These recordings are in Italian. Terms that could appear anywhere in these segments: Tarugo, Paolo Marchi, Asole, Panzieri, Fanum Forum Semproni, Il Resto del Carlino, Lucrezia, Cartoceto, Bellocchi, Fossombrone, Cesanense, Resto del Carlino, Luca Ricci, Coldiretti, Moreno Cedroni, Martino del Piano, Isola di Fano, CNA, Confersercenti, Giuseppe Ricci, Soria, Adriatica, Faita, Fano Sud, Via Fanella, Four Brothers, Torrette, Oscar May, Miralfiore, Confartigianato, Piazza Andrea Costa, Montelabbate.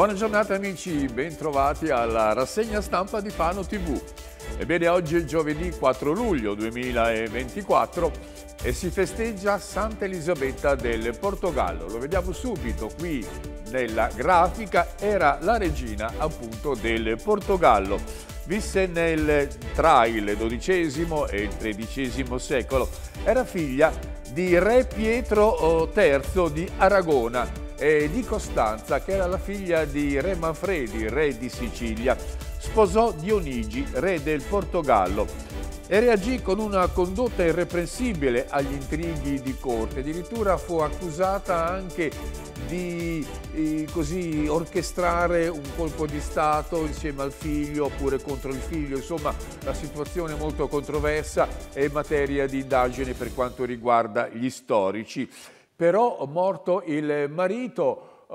Buona giornata amici, bentrovati alla rassegna stampa di Fano TV. Ebbene, oggi è giovedì 4 luglio 2024 e si festeggia Santa Elisabetta del Portogallo. Lo vediamo subito qui nella grafica, era la regina appunto del Portogallo. Visse tra il XII e il XIII secolo, era figlia di re Pietro III di Aragona e di Costanza, che era la figlia di re Manfredi, re di Sicilia. Sposò Dionigi, re del Portogallo, e reagì con una condotta irreprensibile agli intrighi di corte. Addirittura fu accusata anche di così orchestrare un colpo di Stato insieme al figlio oppure contro il figlio. Insomma, la situazione è molto controversa e materia di indagine per quanto riguarda gli storici. Però, morto il marito,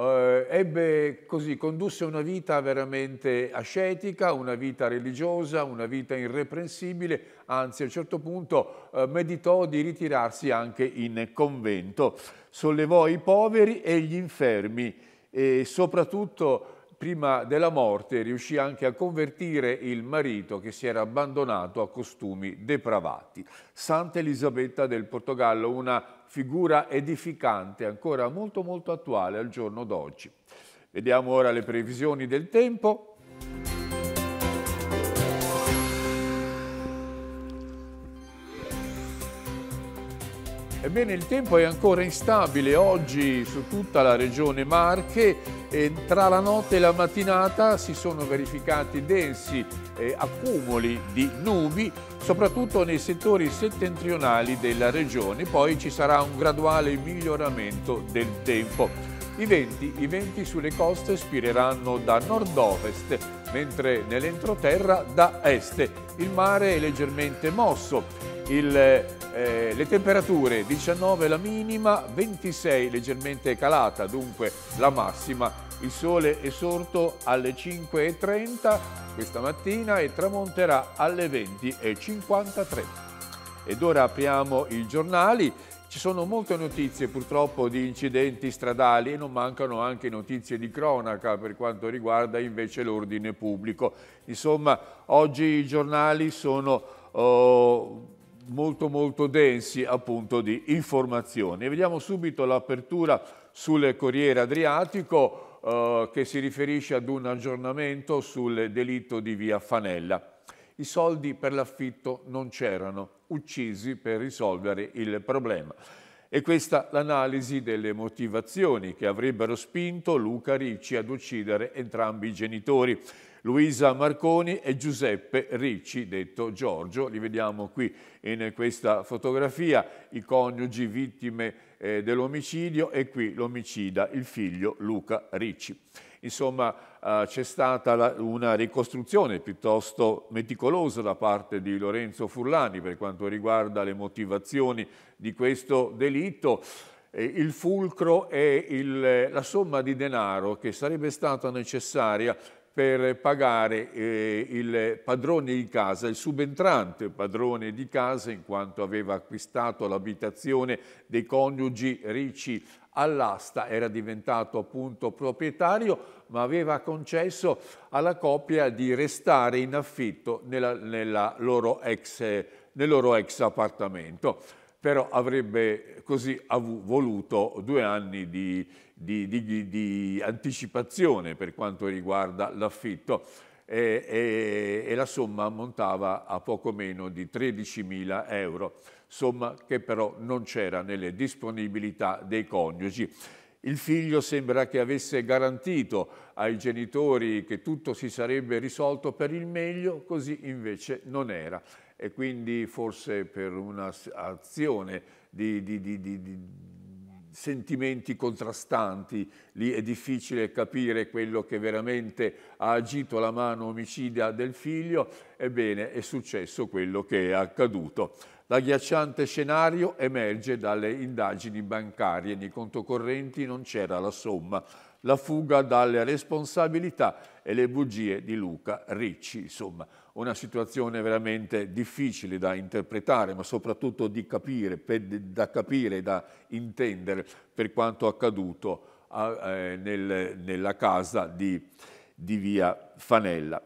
condusse una vita veramente ascetica, una vita religiosa, una vita irreprensibile, anzi a un certo punto meditò di ritirarsi anche in convento. Sollevò i poveri e gli infermi e soprattutto prima della morte riuscì anche a convertire il marito, che si era abbandonato a costumi depravati. Santa Elisabetta del Portogallo, una figura edificante, ancora molto molto attuale al giorno d'oggi. Vediamo ora le previsioni del tempo. Ebbene, il tempo è ancora instabile oggi su tutta la regione Marche. E tra la notte e la mattinata si sono verificati densi accumuli di nubi, soprattutto nei settori settentrionali della regione. Poi ci sarà un graduale miglioramento del tempo. I venti sulle coste spireranno da nord-ovest, mentre nell'entroterra da est. Il mare è leggermente mosso. Le temperature 19 la minima, 26 leggermente calata, dunque la massima. Il sole è sorto alle 5:30 questa mattina e tramonterà alle 20:53. Ed ora apriamo i giornali. Ci sono molte notizie purtroppo di incidenti stradali e non mancano anche notizie di cronaca per quanto riguarda invece l'ordine pubblico. Insomma, oggi i giornali sono molto molto densi appunto di informazioni. Vediamo subito l'apertura sul Corriere Adriatico che si riferisce ad un aggiornamento sul delitto di Via Fanella. I soldi per l'affitto non c'erano, uccisi per risolvere il problema. E questa l'analisi delle motivazioni che avrebbero spinto Luca Ricci ad uccidere entrambi i genitori, Luisa Marconi e Giuseppe Ricci, detto Giorgio. Li vediamo qui in questa fotografia, i coniugi vittime dell'omicidio e qui l'omicida, il figlio Luca Ricci. Insomma, c'è stata una ricostruzione piuttosto meticolosa da parte di Lorenzo Furlani per quanto riguarda le motivazioni di questo delitto. Il fulcro è la somma di denaro che sarebbe stata necessaria per pagare il padrone di casa, il subentrante padrone di casa, in quanto aveva acquistato l'abitazione dei coniugi Ricci all'asta, era diventato appunto proprietario, ma aveva concesso alla coppia di restare in affitto nel loro ex appartamento. Però avrebbe così voluto 2 anni di anticipazione per quanto riguarda l'affitto e la somma ammontava a poco meno di 13.000 euro, somma che però non c'era nelle disponibilità dei coniugi. Il figlio sembra che avesse garantito ai genitori che tutto si sarebbe risolto per il meglio, così invece non era. E quindi forse per un'azione di sentimenti contrastanti, lì è difficile capire quello che veramente ha agito la mano omicida del figlio. Ebbene, è successo quello che è accaduto. L'agghiacciante scenario emerge dalle indagini bancarie, nei conti correnti non c'era la somma, la fuga dalle responsabilità e le bugie di Luca Ricci. Insomma, una situazione veramente difficile da interpretare, ma soprattutto da capire, da intendere per quanto accaduto nella casa di Via Fanella.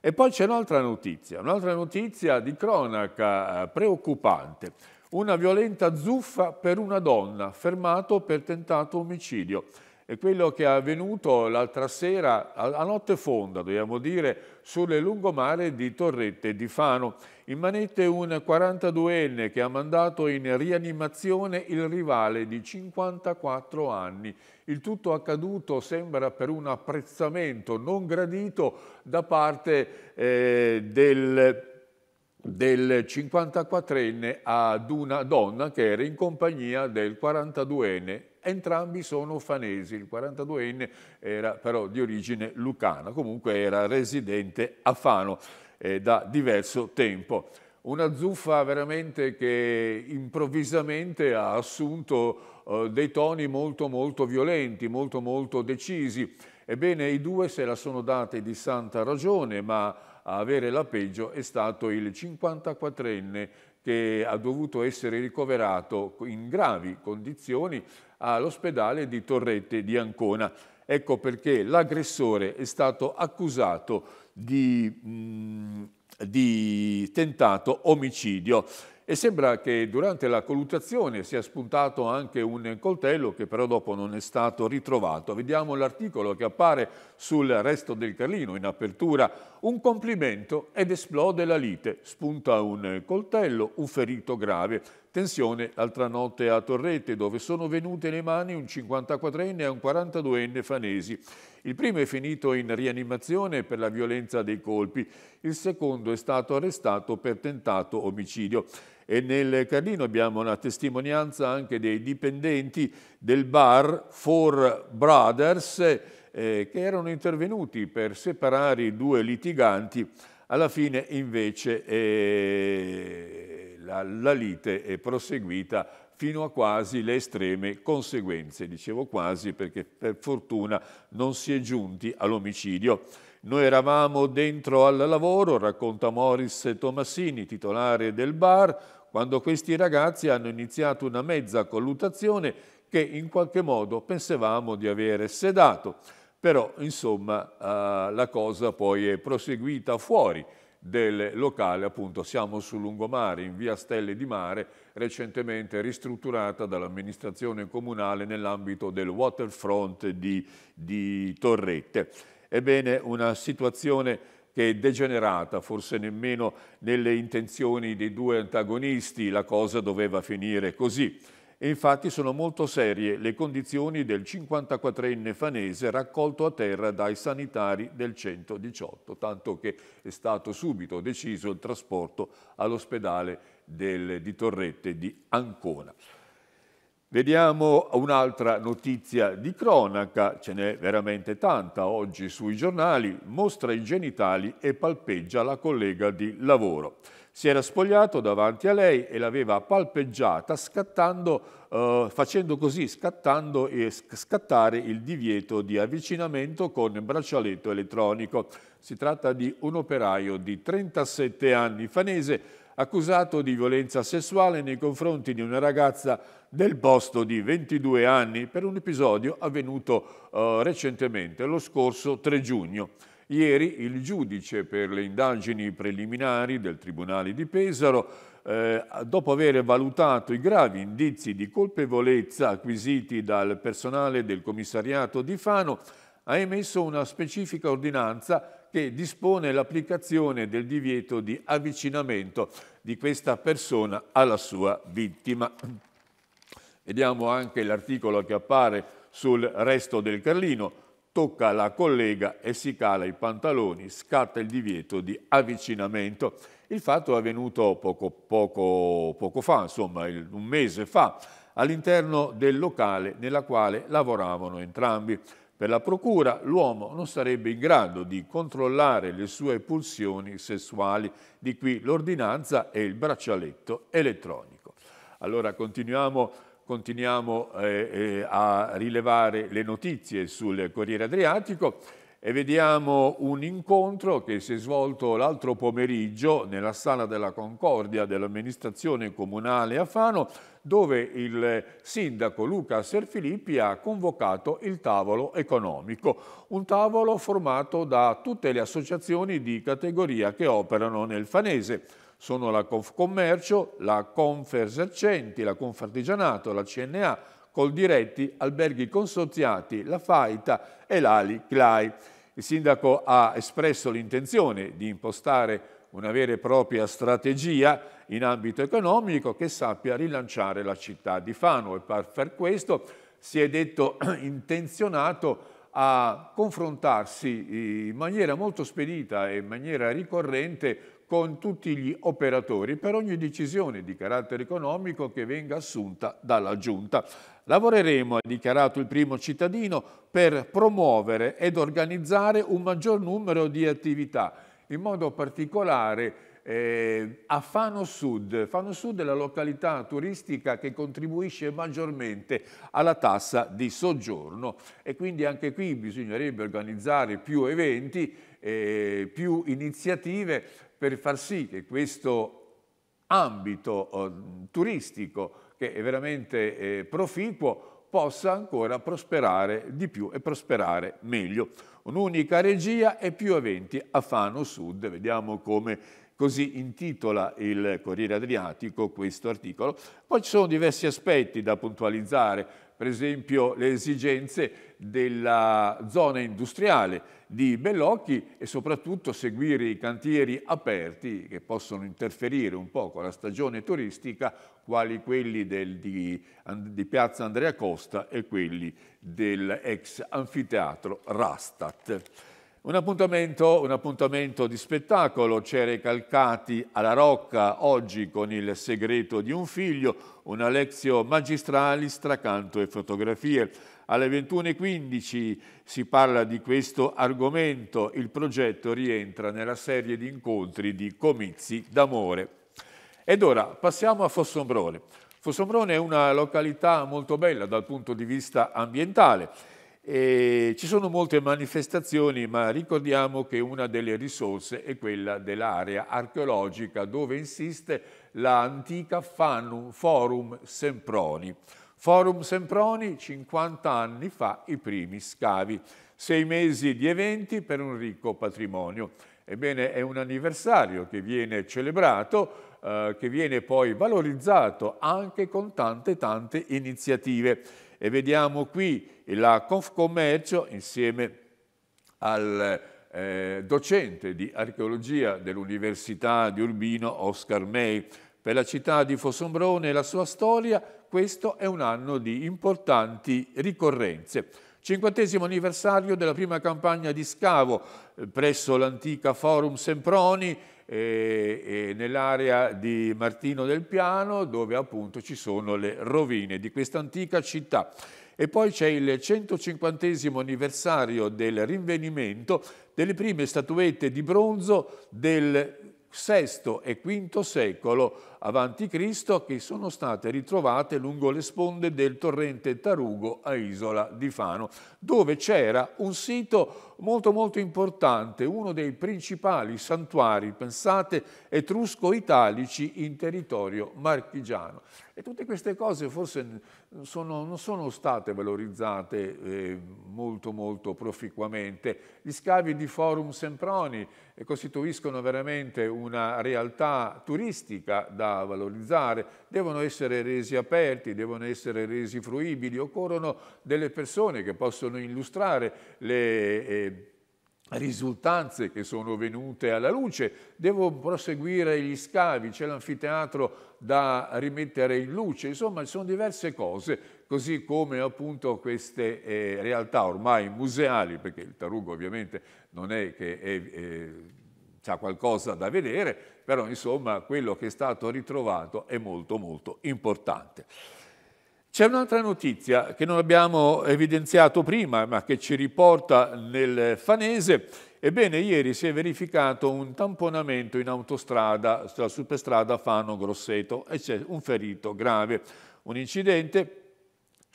E poi c'è un'altra notizia di cronaca preoccupante. Una violenta zuffa per una donna, fermato per tentato omicidio. È quello che è avvenuto l'altra sera, a notte fonda, dobbiamo dire, sulle lungomare di Torrette di Fano. In manette un 42enne che ha mandato in rianimazione il rivale di 54 anni. Il tutto accaduto sembra per un apprezzamento non gradito da parte del 54enne ad una donna che era in compagnia del 42enne. Entrambi sono fanesi, il 42enne era però di origine lucana, comunque era residente a Fano da diverso tempo. Una zuffa veramente che improvvisamente ha assunto dei toni molto violenti, molto decisi. Ebbene, i due se la sono date di santa ragione, ma a avere la peggio è stato il 54enne che ha dovuto essere ricoverato in gravi condizioni all'ospedale di Torrette di Ancona. Ecco perché l'aggressore è stato accusato di tentato omicidio. E sembra che durante la colluttazione sia spuntato anche un coltello che però dopo non è stato ritrovato. Vediamo l'articolo che appare sul Resto del Carlino in apertura. Un complimento ed esplode la lite. Spunta un coltello, un ferito grave. Tensione l'altra notte a Torrette, dove sono venute le mani un 54enne e un 42enne fanesi. Il primo è finito in rianimazione per la violenza dei colpi, il secondo è stato arrestato per tentato omicidio. E nel Carlino abbiamo una testimonianza anche dei dipendenti del bar Four Brothers che erano intervenuti per separare i due litiganti. Alla fine invece la lite è proseguita fino a quasi le estreme conseguenze. Dicevo quasi perché per fortuna non si è giunti all'omicidio. Noi eravamo dentro al lavoro, racconta Morris Tomassini, titolare del bar, quando questi ragazzi hanno iniziato una mezza colluttazione che in qualche modo pensavamo di avere sedato. Però insomma la cosa poi è proseguita fuori del locale, appunto siamo sul lungomare in via Stelle di Mare, recentemente ristrutturata dall'amministrazione comunale nell'ambito del waterfront di Torrette. Ebbene, una situazione che è degenerata, forse nemmeno nelle intenzioni dei due antagonisti la cosa doveva finire così. E infatti sono molto serie le condizioni del 54enne fanese raccolto a terra dai sanitari del 118, tanto che è stato subito deciso il trasporto all'ospedale di Torrette di Ancona. Vediamo un'altra notizia di cronaca, ce n'è veramente tanta oggi sui giornali, mostra i genitali e palpeggia la collega di lavoro. Si era spogliato davanti a lei e l'aveva palpeggiata facendo scattare il divieto di avvicinamento con braccialetto elettronico. Si tratta di un operaio di 37 anni fanese accusato di violenza sessuale nei confronti di una ragazza del posto di 22 anni per un episodio avvenuto recentemente, lo scorso 3 giugno. Ieri il giudice per le indagini preliminari del Tribunale di Pesaro, dopo aver valutato i gravi indizi di colpevolezza acquisiti dal personale del commissariato di Fano, ha emesso una specifica ordinanza che dispone l'applicazione del divieto di avvicinamento di questa persona alla sua vittima. Vediamo anche l'articolo che appare sul Resto del Carlino. Tocca la collega e si cala i pantaloni, scatta il divieto di avvicinamento. Il fatto è avvenuto poco fa, insomma un mese fa, all'interno del locale nella quale lavoravano entrambi. Per la procura l'uomo non sarebbe in grado di controllare le sue pulsioni sessuali, di qui l'ordinanza e il braccialetto elettronico. Allora continuiamo a rilevare le notizie sul Corriere Adriatico. e vediamo un incontro che si è svolto l'altro pomeriggio nella Sala della Concordia dell'amministrazione comunale a Fano, dove il sindaco Luca Serfilippi ha convocato il tavolo economico, un tavolo formato da tutte le associazioni di categoria che operano nel Fanese. Sono la Confcommercio, la Confersercenti, la Confartigianato, la CNA, Coldiretti, Alberghi Consorziati, la Faita e l'Ali Clai. Il sindaco ha espresso l'intenzione di impostare una vera e propria strategia in ambito economico che sappia rilanciare la città di Fano e per questo si è detto intenzionato a confrontarsi in maniera molto spedita e in maniera ricorrente con tutti gli operatori per ogni decisione di carattere economico che venga assunta dalla Giunta. Lavoreremo, ha dichiarato il primo cittadino, per promuovere ed organizzare un maggior numero di attività, in modo particolare a Fano Sud. Fano Sud è la località turistica che contribuisce maggiormente alla tassa di soggiorno e quindi anche qui bisognerebbe organizzare più eventi, più iniziative per far sì che questo ambito turistico, che è veramente proficuo, possa ancora prosperare di più e prosperare meglio. Un'unica regia e più eventi a Fano Sud. Vediamo come così intitola il Corriere Adriatico questo articolo. Poi ci sono diversi aspetti da puntualizzare, per esempio le esigenze della zona industriale di Bellocchi e soprattutto seguire i cantieri aperti che possono interferire un po' con la stagione turistica, quali quelli di Piazza Andrea Costa e quelli dell'ex anfiteatro Rastat. Un appuntamento di spettacolo, Cere Calcati alla Rocca, oggi con Il segreto di un figlio, una lezione magistrale, stracanto e fotografie. Alle 21:15 si parla di questo argomento, il progetto rientra nella serie di incontri di comizi d'amore. Ed ora passiamo a Fossombrone. Fossombrone è una località molto bella dal punto di vista ambientale. E ci sono molte manifestazioni, ma ricordiamo che una delle risorse è quella dell'area archeologica dove insiste l'antica Fanum Forum Semproni. Forum Semproni, 50 anni fa i primi scavi, 6 mesi di eventi per un ricco patrimonio. Ebbene, è un anniversario che viene celebrato, che viene poi valorizzato anche con tante iniziative. E vediamo qui la Confcommercio insieme al docente di archeologia dell'Università di Urbino, Oscar May. Per la città di Fossombrone e la sua storia, questo è un anno di importanti ricorrenze. 50° anniversario della prima campagna di scavo presso l'antica Forum Semproni e nell'area di Martino del Piano, dove appunto ci sono le rovine di quest'antica città. E poi c'è il 150° anniversario del rinvenimento delle prime statuette di bronzo del VI e V secolo a.C. che sono state ritrovate lungo le sponde del torrente Tarugo a Isola di Fano, dove c'era un sito molto importante, uno dei principali santuari, pensate, etrusco-italici in territorio marchigiano. E tutte queste cose forse non sono state valorizzate molto proficuamente. Gli scavi di Forum Semproni costituiscono veramente una realtà turistica da valorizzare, devono essere resi aperti, devono essere resi fruibili, occorrono delle persone che possono illustrare le risultanze che sono venute alla luce, devono proseguire gli scavi, c'è l'anfiteatro da rimettere in luce, insomma ci sono diverse cose, così come appunto queste realtà ormai museali, perché il Tarugo ovviamente non è che c'ha qualcosa da vedere, però insomma quello che è stato ritrovato è molto importante. C'è un'altra notizia che non abbiamo evidenziato prima, ma che ci riporta nel Fanese. Ebbene, ieri si è verificato un tamponamento in autostrada, sulla superstrada Fano-Grosseto, e c'è un ferito grave. Un incidente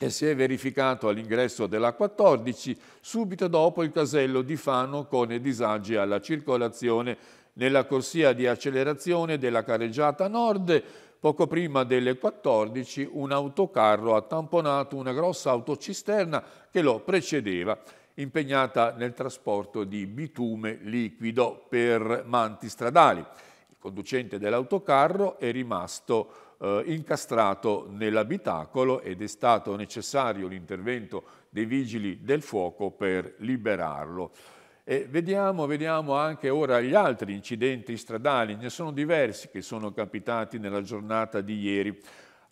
e si è verificato all'ingresso della 14, subito dopo il casello di Fano con disagi alla circolazione nella corsia di accelerazione della carreggiata nord. Poco prima delle 14 un autocarro ha tamponato una grossa autocisterna che lo precedeva, impegnata nel trasporto di bitume liquido per manti stradali. Il conducente dell'autocarro è rimasto incastrato nell'abitacolo ed è stato necessario l'intervento dei vigili del fuoco per liberarlo. E vediamo anche ora gli altri incidenti stradali, ne sono diversi che sono capitati nella giornata di ieri.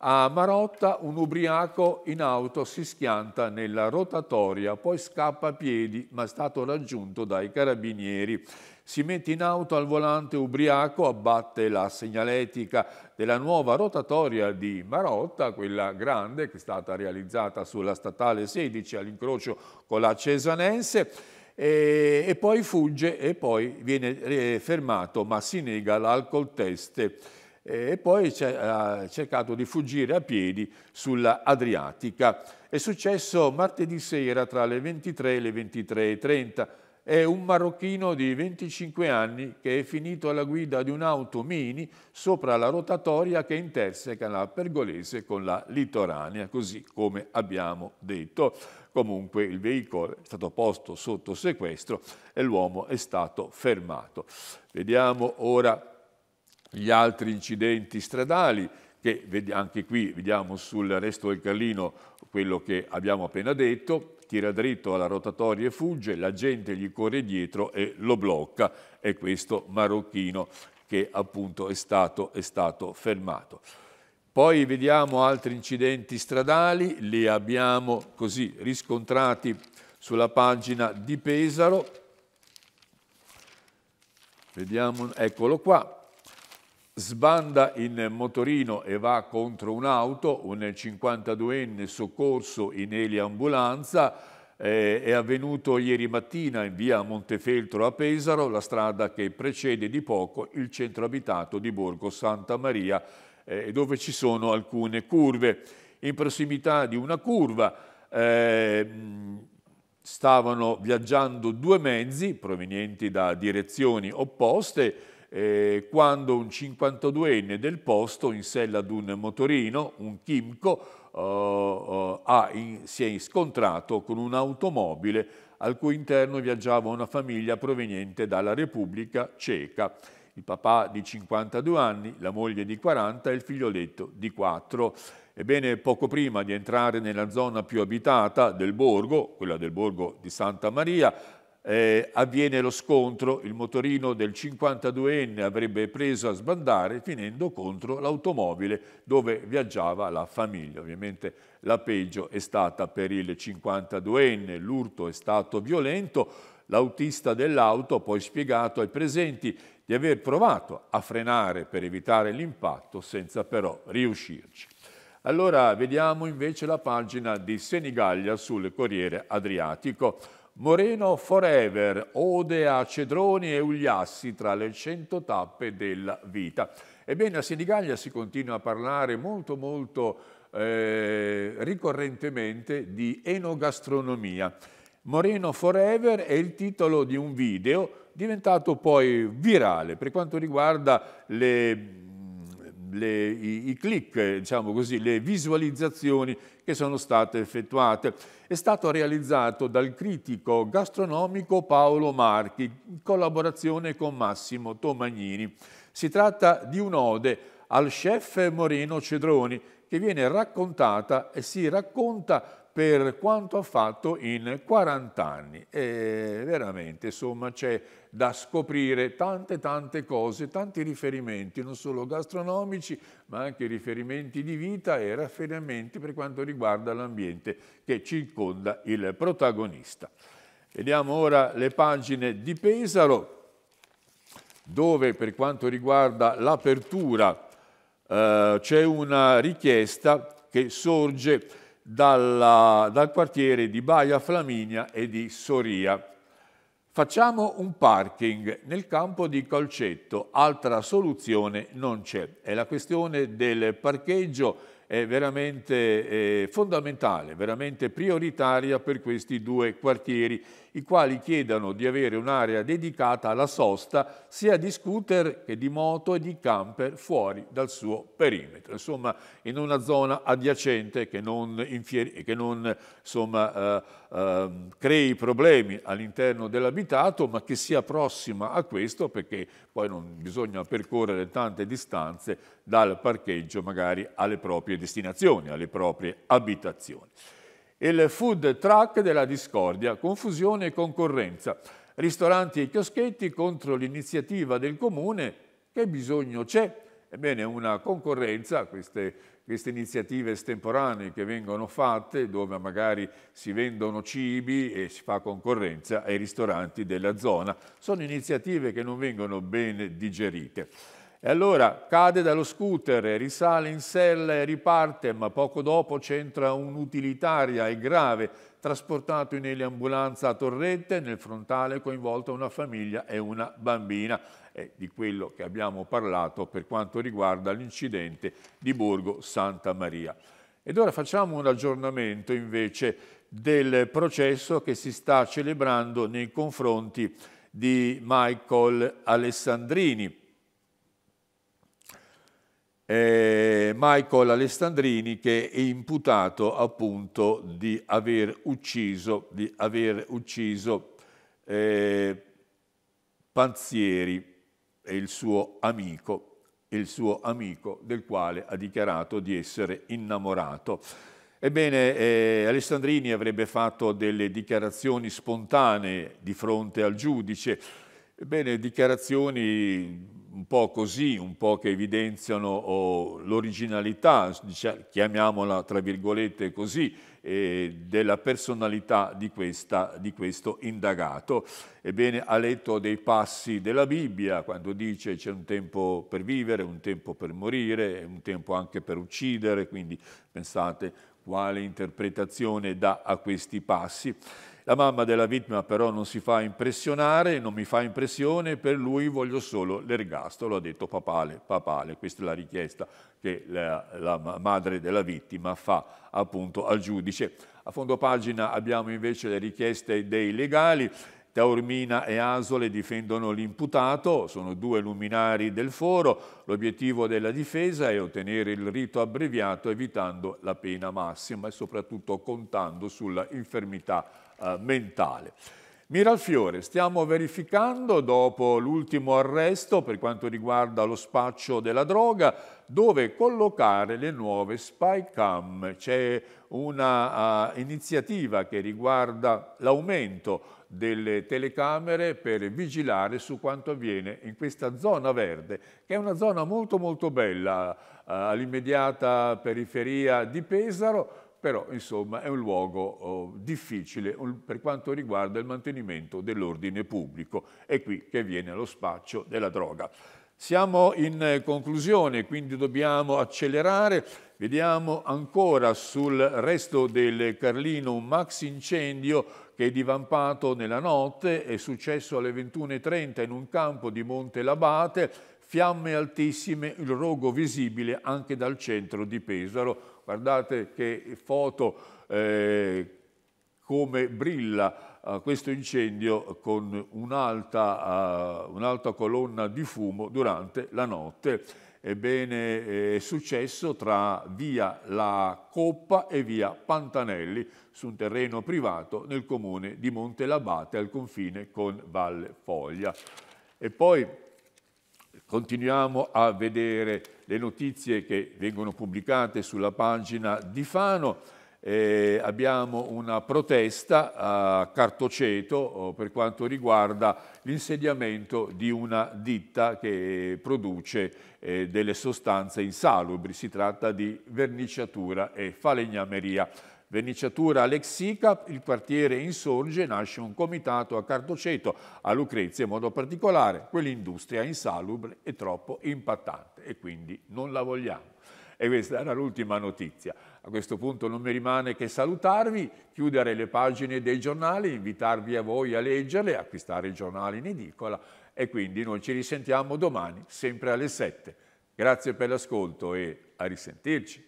A Marotta un ubriaco in auto si schianta nella rotatoria, poi scappa a piedi ma è stato raggiunto dai carabinieri. Si mette in auto al volante ubriaco, abbatte la segnaletica della nuova rotatoria di Marotta, quella grande che è stata realizzata sulla statale 16 all'incrocio con la Cesanense, e poi fugge e poi viene fermato ma si nega l'alcol test. E poi ha cercato di fuggire a piedi sulla Adriatica. È successo martedì sera tra le 23 e le 23:30. È un marocchino di 25 anni che è finito alla guida di un'auto mini sopra la rotatoria che interseca la Pergolese con la Litoranea, così come abbiamo detto. Comunque il veicolo è stato posto sotto sequestro e l'uomo è stato fermato. Vediamo ora gli altri incidenti stradali, che anche qui vediamo sul Resto del Carlino quello che abbiamo appena detto: tira dritto alla rotatoria e fugge, la gente gli corre dietro e lo blocca, e questo marocchino che appunto è stato fermato. Poi vediamo altri incidenti stradali, li abbiamo così riscontrati sulla pagina di Pesaro. Vediamo, eccolo qua. Sbanda in motorino e va contro un'auto, un 52enne soccorso in eliambulanza. È avvenuto ieri mattina in via Montefeltro a Pesaro, la strada che precede di poco il centro abitato di Borgo Santa Maria, dove ci sono alcune curve. In prossimità di una curva stavano viaggiando due mezzi provenienti da direzioni opposte, quando un 52enne del posto, in sella ad un motorino, un Chimco, si è scontrato con un'automobile al cui interno viaggiava una famiglia proveniente dalla Repubblica Ceca. Il papà di 52 anni, la moglie di 40 e il figlioletto di 4. Ebbene, poco prima di entrare nella zona più abitata del borgo, quella del Borgo di Santa Maria, avviene lo scontro. Il motorino del 52enne avrebbe preso a sbandare finendo contro l'automobile dove viaggiava la famiglia. Ovviamente la peggio è stata per il 52enne, l'urto è stato violento. L'autista dell'auto ha poi spiegato ai presenti di aver provato a frenare per evitare l'impatto senza però riuscirci. Allora vediamo invece la pagina di Senigallia sul Corriere Adriatico. Moreno Forever, ode a cedroni e ugliassi tra le 100 tappe della vita. Ebbene, a Senigallia si continua a parlare molto ricorrentemente di enogastronomia. Moreno Forever è il titolo di un video diventato poi virale per quanto riguarda i click, diciamo così, le visualizzazioni che sono state effettuate. È stato realizzato dal critico gastronomico Paolo Marchi in collaborazione con Massimo Tomagnini. Si tratta di un'ode al chef Moreno Cedroni che viene raccontata e si racconta per quanto ha fatto in 40 anni. E veramente, insomma, c'è da scoprire tante cose, tanti riferimenti, non solo gastronomici, ma anche riferimenti di vita e riferimenti per quanto riguarda l'ambiente che circonda il protagonista. Vediamo ora le pagine di Pesaro, dove per quanto riguarda l'apertura c'è una richiesta che sorge dal quartiere di Baia Flaminia e di Soria. Facciamo un parking nel campo di Calcetto, altra soluzione non c'è. È la questione del parcheggio è veramente fondamentale, veramente prioritaria per questi due quartieri, i quali chiedono di avere un'area dedicata alla sosta sia di scooter che di moto e di camper fuori dal suo perimetro, insomma in una zona adiacente che non crei problemi all'interno dell'abitato, ma che sia prossima a questo, perché poi non bisogna percorrere tante distanze dal parcheggio magari alle proprie destinazioni, alle proprie abitazioni. Il food truck della discordia, confusione e concorrenza, ristoranti e chioschetti contro l'iniziativa del comune, che bisogno c'è? Ebbene, una concorrenza, queste iniziative estemporanee che vengono fatte, dove magari si vendono cibi e si fa concorrenza ai ristoranti della zona, sono iniziative che non vengono ben digerite. E allora cade dallo scooter, risale in sella e riparte, ma poco dopo c'entra un'utilitaria e grave, trasportato in eliambulanza a Torrette, nel frontale coinvolta una famiglia e una bambina. È di quello che abbiamo parlato per quanto riguarda l'incidente di Borgo Santa Maria. Ed ora facciamo un aggiornamento invece del processo che si sta celebrando nei confronti di Michael Alessandrini. Michael Alessandrini, che è imputato appunto di aver ucciso, Panzieri e il suo amico del quale ha dichiarato di essere innamorato. Ebbene, Alessandrini avrebbe fatto delle dichiarazioni spontanee di fronte al giudice, ebbene dichiarazioni un po' così, un po' che evidenziano l'originalità, chiamiamola tra virgolette così, della personalità di questo indagato. Ebbene, ha letto dei passi della Bibbia, quando dice c'è un tempo per vivere, un tempo per morire, un tempo anche per uccidere, quindi pensate quale interpretazione dà a questi passi. La mamma della vittima però non si fa impressionare, non mi fa impressione, per lui voglio solo l'ergastolo, ha detto papale. Questa è la richiesta che la madre della vittima fa appunto al giudice. A fondo pagina abbiamo invece le richieste dei legali. Taormina e Asole difendono l'imputato, sono due luminari del foro. L'obiettivo della difesa è ottenere il rito abbreviato evitando la pena massima e soprattutto contando sulla infermità mentale. Miralfiore, stiamo verificando dopo l'ultimo arresto per quanto riguarda lo spaccio della droga dove collocare le nuove spy cam. C'è una iniziativa che riguarda l'aumento delle telecamere per vigilare su quanto avviene in questa zona verde, che è una zona molto bella, all'immediata periferia di Pesaro, però insomma è un luogo difficile per quanto riguarda il mantenimento dell'ordine pubblico. È qui che viene lo spaccio della droga. Siamo in conclusione, quindi dobbiamo accelerare. Vediamo ancora sul Resto del Carlino un maxi incendio che è divampato nella notte, è successo alle 21:30 in un campo di Montelabbate, fiamme altissime, il rogo visibile anche dal centro di Pesaro. Guardate che foto, come brilla questo incendio con un'alta colonna di fumo durante la notte. Ebbene, è successo tra via La Coppa e via Pantanelli su un terreno privato nel comune di Montelabbate al confine con Valle Foglia. E poi continuiamo a vedere le notizie che vengono pubblicate sulla pagina di Fano. Abbiamo una protesta a Cartoceto per quanto riguarda l'insediamento di una ditta che produce delle sostanze insalubri. Si tratta di verniciatura e falegnameria. Verniciatura Alexicap, il quartiere insorge, nasce un comitato a Cartoceto, a Lucrezia in modo particolare, quell'industria insalubre è troppo impattante e quindi non la vogliamo. E questa era l'ultima notizia. A questo punto non mi rimane che salutarvi, chiudere le pagine dei giornali, invitarvi a voi a leggerle, acquistare il giornale in edicola e quindi noi ci risentiamo domani sempre alle 7. Grazie per l'ascolto e a risentirci.